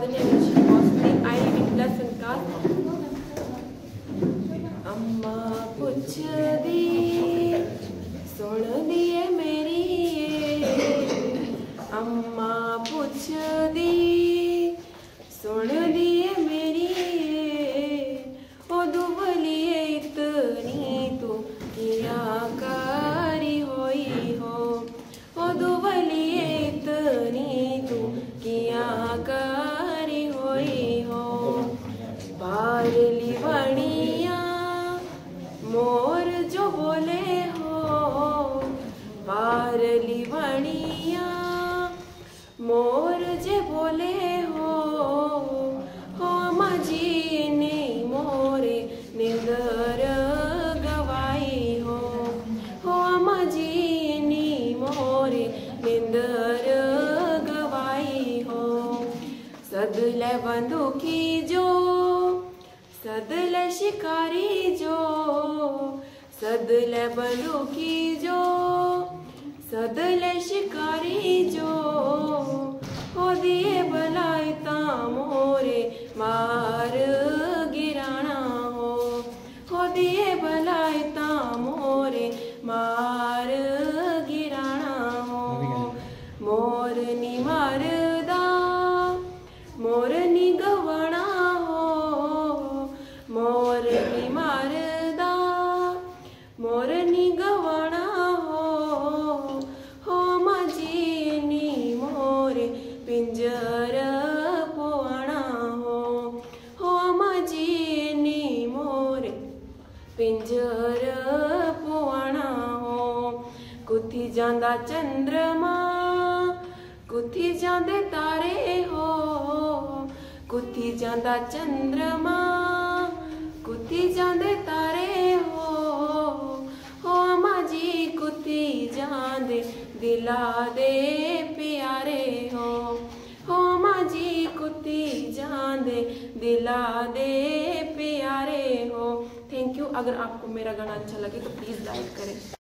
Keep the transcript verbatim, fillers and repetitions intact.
father name which was me. I live in Plus and Car. Amma puch di sun diye meri ye, amma puch di sun diye meri ye, o dubli itni tu kya kari hoi ho, o dubli itni tu kya kari hoi ho, barli baniya मोर जो बोले हो, बारली बणिया मोर जे बोले हो, हो मजी ने मोरे निंदर गवाई हो, हो मजी ने मोरे निंदर गवाई हो, सदले बंदुकी जो सदल शिकारी जो, सदल बलुकी जो, सदल शिकारी जो, हो दिए भलाई ता मोरे मार गिराना हो, हो दिए भलाई ता मोरे मार गिराना हो, मोर नी मारदा मोर नी गवाना हो, मोर नी मारदा मोर नी गवाना हो, हो मजी नी मोरे पिंजर पोआना हो, हो मजी नी मोरे पिंजर पोआना हो, कुथी जांदा चंद्रमा कुथी जांदे तारे हो, कुथी जांदा चंद्रमा कुथी जांदे तारे हो, हो अम्मा जी कुथी जांदे दिला दे प्यारे हो, हो अम्मा जी कुथी जांदे दिला दे प्यारे हो। Thank you. अगर आपको मेरा गाना अच्छा लगे तो प्लीज़ लाइक करें।